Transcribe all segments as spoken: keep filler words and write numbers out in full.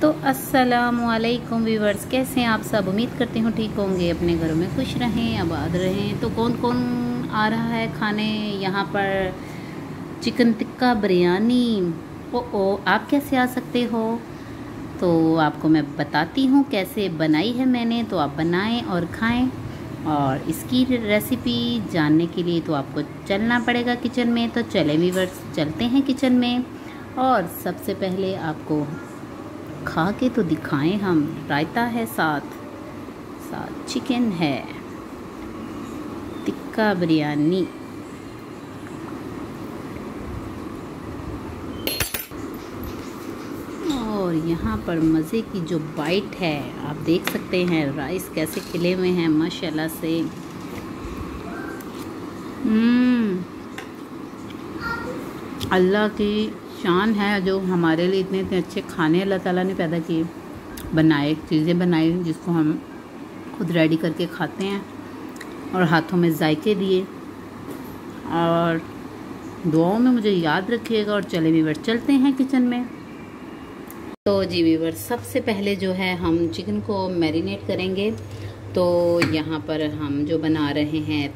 तो अस्सलामुअलैकुम व्यूवर्स, कैसे हैं आप सब? उम्मीद करती हूँ ठीक होंगे, अपने घरों में खुश रहें, आबाद रहें। तो कौन कौन आ रहा है खाने यहाँ पर? चिकन टिक्का बिरयानी। ओ ओ, आप कैसे आ सकते हो? तो आपको मैं बताती हूँ कैसे बनाई है मैंने, तो आप बनाएं और खाएं। और इसकी रेसिपी जानने के लिए तो आपको चलना पड़ेगा किचन में। तो चले व्यूवर्स, चलते हैं किचन में। और सबसे पहले आपको खा के तो दिखाएं हम। रायता है, साथ साथ चिकन है, टिक्का बिरयानी। और यहाँ पर मज़े की जो बाइट है, आप देख सकते हैं राइस कैसे खिले हुए हैं माशाल्लाह से। हम्म, अल्लाह की शान है जो हमारे लिए इतने इतने अच्छे खाने अल्लाह ताला ने पैदा किए, बनाए, चीज़ें बनाई जिसको हम खुद रेडी करके खाते हैं और हाथों में जायके दिए। और दुआओं में मुझे याद रखिएगा। और चले व्यूवर्स, चलते हैं किचन में। तो जी व्यूवर्स, सबसे पहले जो है हम चिकन को मैरिनेट करेंगे। तो यहाँ पर हम जो बना रहे हैं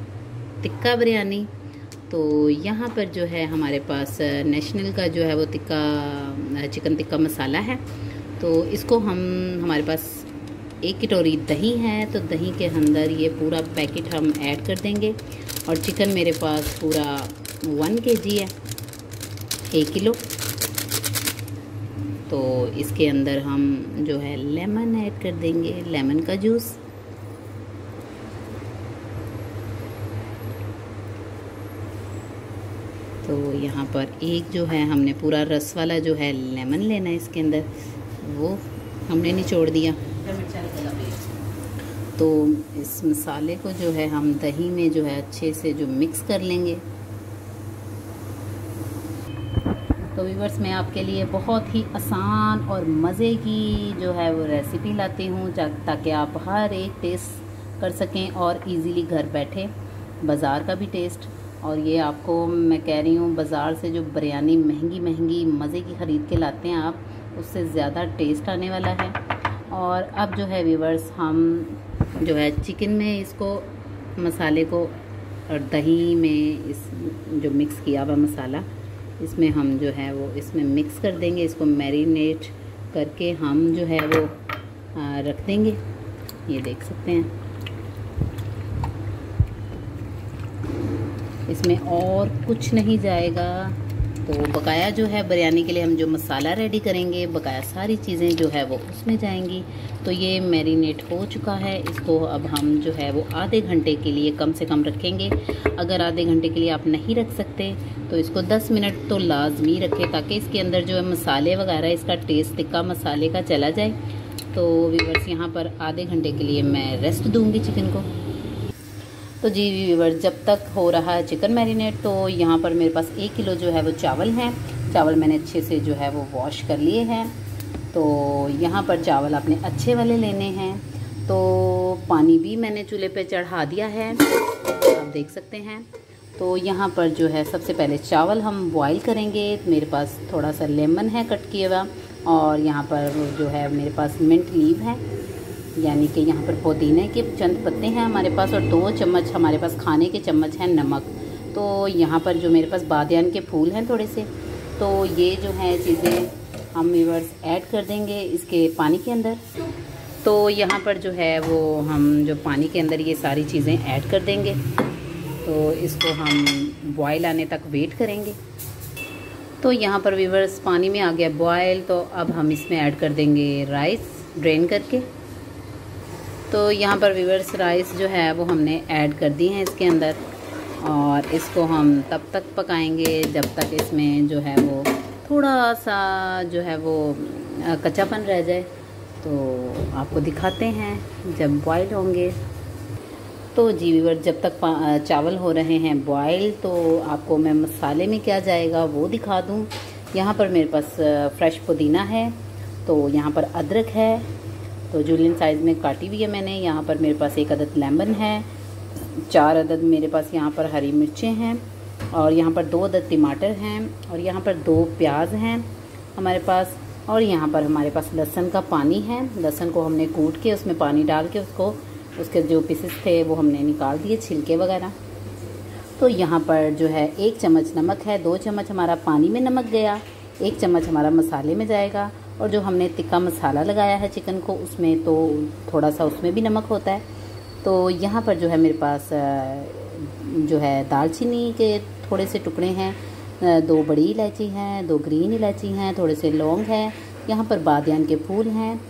टिक्का बिरयानी, तो यहाँ पर जो है हमारे पास नेशनल का जो है वो टिक्का चिकन टिक्का मसाला है। तो इसको हम हमारे पास एक कटोरी दही है, तो दही के अंदर ये पूरा पैकेट हम ऐड कर देंगे। और चिकन मेरे पास पूरा वन केजी है, एक किलो। तो इसके अंदर हम जो है लेमन ऐड कर देंगे, लेमन का जूस। तो यहाँ पर एक जो है हमने पूरा रस वाला जो है लेमन लेना है, इसके अंदर वो हमने निचोड़ दिया। तो इस मसाले को जो है हम दही में जो है अच्छे से जो मिक्स कर लेंगे। तो व्यूवर्स, मैं आपके लिए बहुत ही आसान और मज़े की जो है वो रेसिपी लाती हूँ ताकि आप हर एक टेस्ट कर सकें और इजीली घर बैठे बाज़ार का भी टेस्ट। और ये आपको मैं कह रही हूँ, बाज़ार से जो बिरयानी महंगी महंगी मज़े की ख़रीद के लाते हैं आप, उससे ज़्यादा टेस्ट आने वाला है। और अब जो है व्यूवर्स, हम जो है चिकन में इसको मसाले को और दही में इस जो मिक्स किया हुआ मसाला, इसमें हम जो है वो इसमें मिक्स कर देंगे। इसको मैरिनेट करके हम जो है वो रख देंगे। ये देख सकते हैं इसमें और कुछ नहीं जाएगा। तो बकाया जो है बिरयानी के लिए हम जो मसाला रेडी करेंगे, बकाया सारी चीज़ें जो है वो उसमें जाएंगी। तो ये मैरिनेट हो चुका है, इसको अब हम जो है वो आधे घंटे के लिए कम से कम रखेंगे। अगर आधे घंटे के लिए आप नहीं रख सकते तो इसको दस मिनट तो लाजमी रखें, ताकि इसके अंदर जो है मसाले वगैरह, इसका टेस्ट टिक्का मसाले का चला जाए। तो व्यूवर्स, यहाँ पर आधे घंटे के लिए मैं रेस्ट दूँगी चिकन को। तो जी व्यूवर्स, जब तक हो रहा है चिकन मैरिनेट, तो यहाँ पर मेरे पास एक किलो जो है वो चावल हैं। चावल मैंने अच्छे से जो है वो वॉश कर लिए हैं। तो यहाँ पर चावल आपने अच्छे वाले लेने हैं। तो पानी भी मैंने चूल्हे पे चढ़ा दिया है, आप देख सकते हैं। तो यहाँ पर जो है सबसे पहले चावल हम बॉयल करेंगे। मेरे पास थोड़ा सा लेमन है कट किया हुआ, और यहाँ पर जो है मेरे पास मिंट लीव है, यानी कि यहाँ पर पुदीने के चंद पत्ते हैं हमारे पास। और दो चम्मच हमारे पास खाने के चम्मच हैं नमक। तो यहाँ पर जो मेरे पास बादियान के फूल हैं थोड़े से, तो ये जो है चीज़ें हम व्यूअर्स ऐड कर देंगे इसके पानी के अंदर। तो यहाँ पर जो है वो हम जो पानी के अंदर ये सारी चीज़ें ऐड कर देंगे। तो इसको हम बॉयल आने तक वेट करेंगे। तो यहाँ पर व्यूअर्स पानी में आ गया बॉयल, तो अब हम इसमें ऐड कर देंगे राइस ड्रेन करके। तो यहाँ पर व्यूअर्स राइस जो है वो हमने ऐड कर दी हैं इसके अंदर। और इसको हम तब तक पकाएंगे जब तक इसमें जो है वो थोड़ा सा जो है वो कच्चापन रह जाए। तो आपको दिखाते हैं जब बॉयल होंगे। तो जी व्यूअर्स, जब तक चावल हो रहे हैं बॉयल, तो आपको मैं मसाले में क्या जाएगा वो दिखा दूँ। यहाँ पर मेरे पास फ्रेश पुदीना है, तो यहाँ पर अदरक है, तो जुलियन साइज़ में काटी हुई है मैंने। यहाँ पर मेरे पास एक अदद लेमन है, चार अदद मेरे पास यहाँ पर हरी मिर्चें हैं, और यहाँ पर दो अदद टमाटर हैं, और यहाँ पर दो प्याज हैं हमारे पास। और यहाँ पर हमारे पास लहसुन का पानी है। लहसुन को हमने कूट के उसमें पानी डाल के उसको उसके जो पीसेस थे वो हमने निकाल दिए, छिलके वगैरह। तो यहाँ पर जो है एक चम्मच नमक है, दो चम्मच हमारा पानी में नमक गया, एक चम्मच हमारा मसाले में जाएगा। और जो हमने तिक्का मसाला लगाया है चिकन को उसमें, तो थोड़ा सा उसमें भी नमक होता है। तो यहाँ पर जो है मेरे पास जो है दालचीनी के थोड़े से टुकड़े हैं, दो बड़ी इलायची हैं, दो ग्रीन इलायची हैं, थोड़े से लौंग है, यहाँ पर बादियान के फूल हैं,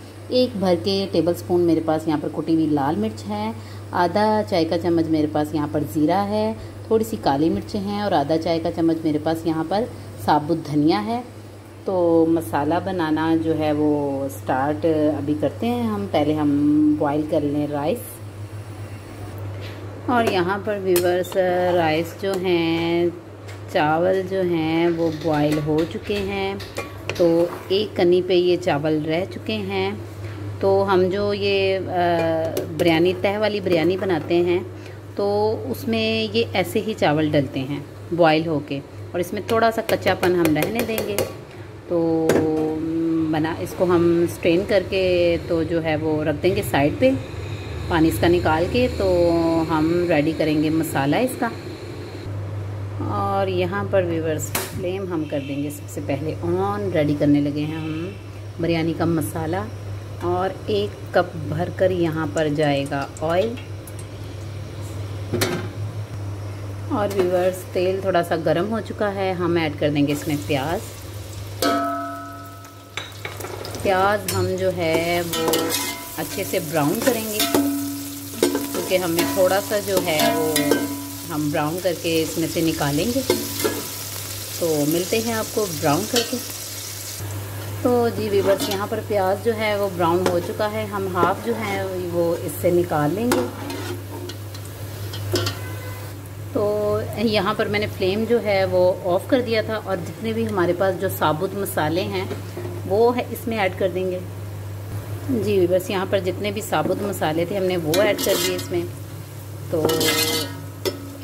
एक भर के टेबल स्पून मेरे पास यहाँ पर कुटी हुई लाल मिर्च है, आधा चाय का चम्मच मेरे पास यहाँ पर ज़ीरा है, थोड़ी सी काली मिर्चें हैं, और आधा चाय का चम्मच मेरे पास यहाँ पर साबुत धनिया है। तो मसाला बनाना जो है वो स्टार्ट अभी करते हैं हम। पहले हम बॉईल कर लें राइस। और यहाँ पर व्यूअर्स राइस जो हैं, चावल जो हैं वो बॉईल हो चुके हैं। तो एक कनी पे ये चावल रह चुके हैं। तो हम जो ये बिरयानी तह वाली बिरयानी बनाते हैं तो उसमें ये ऐसे ही चावल डलते हैं बॉईल होके, और इसमें थोड़ा सा कच्चापन हम रहने देंगे। तो बना इसको हम स्ट्रेन करके तो जो है वो रख देंगे साइड पे, पानी इसका निकाल के। तो हम रेडी करेंगे मसाला इसका। और यहाँ पर व्यूअर्स फ्लेम हम कर देंगे सबसे पहले ऑन। रेडी करने लगे हैं हम बिरयानी का मसाला। और एक कप भर कर यहाँ पर जाएगा ऑयल। और व्यूअर्स तेल थोड़ा सा गर्म हो चुका है, हम ऐड कर देंगे इसमें प्याज। प्याज हम जो है वो अच्छे से ब्राउन करेंगे, क्योंकि हमें थोड़ा सा जो है वो हम ब्राउन करके इसमें से निकालेंगे। तो मिलते हैं आपको ब्राउन करके। तो जी व्यूअर्स यहाँ पर प्याज जो है वो ब्राउन हो चुका है, हम हाफ जो है वो इससे निकाल लेंगे। तो यहाँ पर मैंने फ्लेम जो है वो ऑफ़ कर दिया था, और जितने भी हमारे पास जो साबुत मसाले हैं वो है इसमें ऐड कर देंगे। जी बस यहाँ पर जितने भी साबुत मसाले थे हमने वो ऐड कर दिए इसमें। तो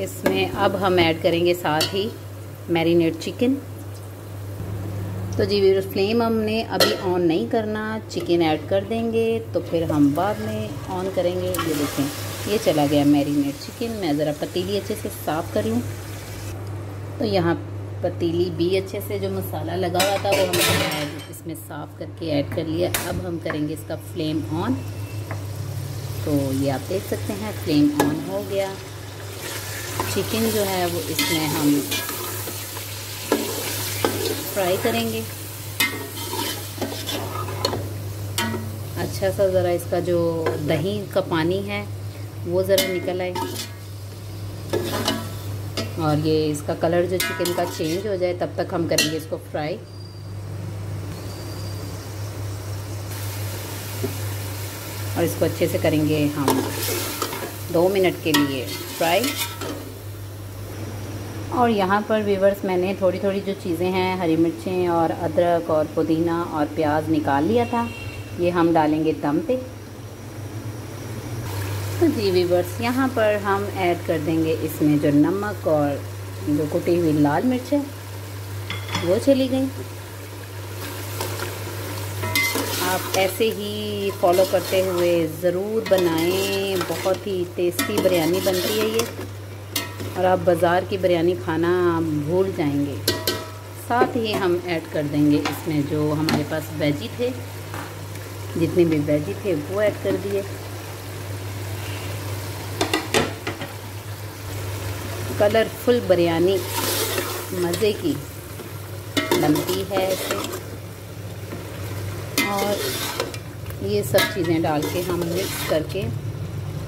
इसमें अब हम ऐड करेंगे साथ ही मैरिनेट चिकन। तो जी बस फ्लेम हमने अभी ऑन नहीं करना, चिकन ऐड कर देंगे तो फिर हम बाद में ऑन करेंगे। ये देखें ये चला गया मैरिनेट चिकन। मैं ज़रा पतीली अच्छे से साफ़ कर लूँ। तो यहाँ पतीली भी अच्छे से जो मसाला लगा हुआ था वो हमने ऐड इसमें साफ़ करके ऐड कर लिया। अब हम करेंगे इसका फ्लेम ऑन। तो ये आप देख सकते हैं फ्लेम ऑन हो गया। चिकन जो है वो इसमें हम फ्राई करेंगे अच्छा सा। ज़रा इसका जो दही का पानी है वो ज़रा निकल आए और ये इसका कलर जो चिकन का चेंज हो जाए तब तक हम करेंगे इसको फ्राई। और इसको अच्छे से करेंगे हम दो मिनट के लिए फ्राई। और यहाँ पर व्यूअर्स मैंने थोड़ी थोड़ी जो चीज़ें हैं, हरी मिर्चें और अदरक और पुदीना और प्याज निकाल लिया था, ये हम डालेंगे दम पे। तो जी व्यूअर्स यहाँ पर हम ऐड कर देंगे इसमें जो नमक और जो कुटी हुई लाल मिर्च है वो चली गई। आप ऐसे ही फॉलो करते हुए ज़रूर बनाएं, बहुत ही टेस्टी बिरयानी बनती है ये। और आप बाज़ार की बिरयानी खाना भूल जाएंगे। साथ ही हम ऐड कर देंगे इसमें जो हमारे पास वेजी थे, जितने भी वेजी थे वो ऐड कर दिए। कलरफुल बिरयानी मज़े की बनती है ऐसे। और ये सब चीज़ें डाल के हम मिक्स करके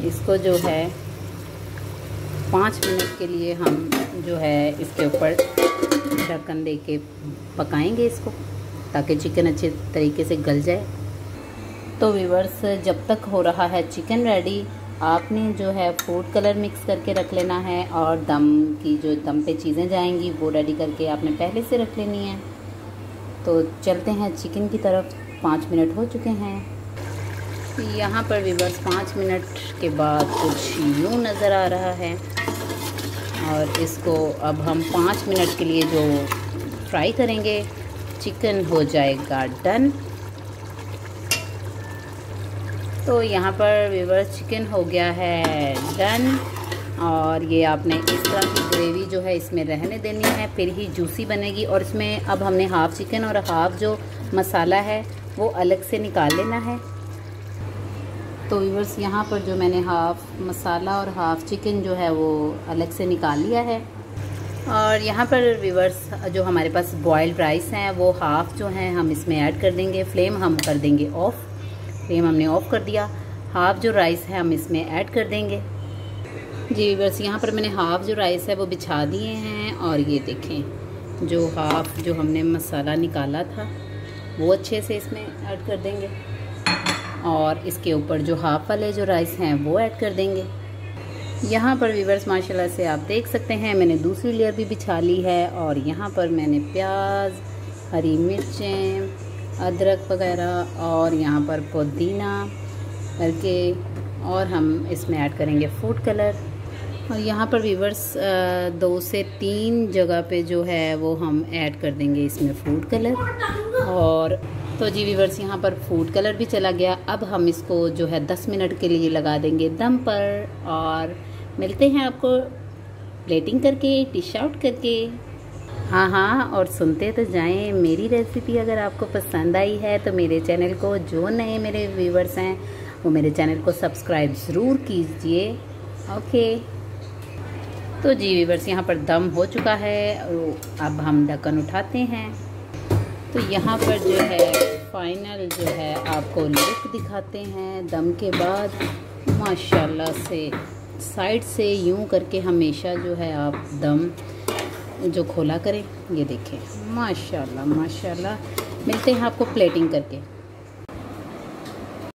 इसको जो है पाँच मिनट के लिए हम जो है इसके ऊपर ढक्कन दे के पकाएंगे इसको, ताकि चिकन अच्छे तरीके से गल जाए। तो व्यूअर्स जब तक हो रहा है चिकन रेडी, आपने जो है फूड कलर मिक्स करके रख लेना है, और दम की जो दम पे चीज़ें जाएंगी वो रेडी करके आपने पहले से रख लेनी है। तो चलते हैं चिकन की तरफ। पाँच मिनट हो चुके हैं। यहाँ पर व्यूअर्स पाँच मिनट के बाद कुछ यूँ नज़र आ रहा है। और इसको अब हम पाँच मिनट के लिए जो फ्राई करेंगे चिकन हो जाएगा डन। तो यहाँ पर व्यूअर्स चिकन हो गया है डन। और ये आपने इस तरह की ग्रेवी जो है इसमें रहने देनी है, फिर ही जूसी बनेगी। और इसमें अब हमने हाफ़ चिकन और हाफ़ जो मसाला है वो अलग से निकाल लेना है। तो व्यूअर्स यहाँ पर जो मैंने हाफ़ मसाला और हाफ़ चिकन जो है वो अलग से निकाल लिया है। और यहाँ पर व्यूअर्स जो हमारे पास बॉयल्ड राइस हैं वो हाफ़ जो हैं हम इसमें ऐड कर देंगे। फ्लेम हम कर देंगे ऑफ़, फ्लेम हमने ऑफ़ कर दिया। हाफ़ जो राइस है हम इसमें ऐड कर देंगे। जी बस यहाँ पर मैंने हाफ़ जो राइस है वो बिछा दिए हैं। और ये देखें जो हाफ़ जो हमने मसाला निकाला था वो अच्छे से इसमें ऐड कर देंगे। और इसके ऊपर जो हाफ़ वाले जो राइस हैं वो ऐड कर देंगे। यहाँ पर व्यूअर्स माशाल्लाह से आप देख सकते हैं मैंने दूसरी लेयर भी बिछा ली है। और यहाँ पर मैंने प्याज, हरी मिर्चें, अदरक वगैरह और यहाँ पर पुदीना करके और हम इसमें ऐड करेंगे फूड कलर। और यहाँ पर व्यूअर्स दो से तीन जगह पे जो है वो हम ऐड कर देंगे इसमें फूड कलर। और तो जी व्यूअर्स यहाँ पर फूड कलर भी चला गया। अब हम इसको जो है दस मिनट के लिए लगा देंगे दम पर। और मिलते हैं आपको प्लेटिंग करके, डिश आउट करके। हाँ हाँ और सुनते तो जाएं। मेरी रेसिपी अगर आपको पसंद आई है तो मेरे चैनल को, जो नए मेरे व्यूअर्स हैं वो मेरे चैनल को सब्सक्राइब ज़रूर कीजिए। ओके तो जी व्यूअर्स यहाँ पर दम हो चुका है। अब हम ढक्कन उठाते हैं। तो यहाँ पर जो है फाइनल जो है आपको लुक दिखाते हैं दम के बाद। माशाल्लाह से साइड से यूं करके हमेशा जो है आप दम जो खोला करें। ये देखें माशाल्लाह माशाल्लाह। मिलते हैं आपको प्लेटिंग करके।